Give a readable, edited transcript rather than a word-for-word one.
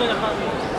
2.5 years.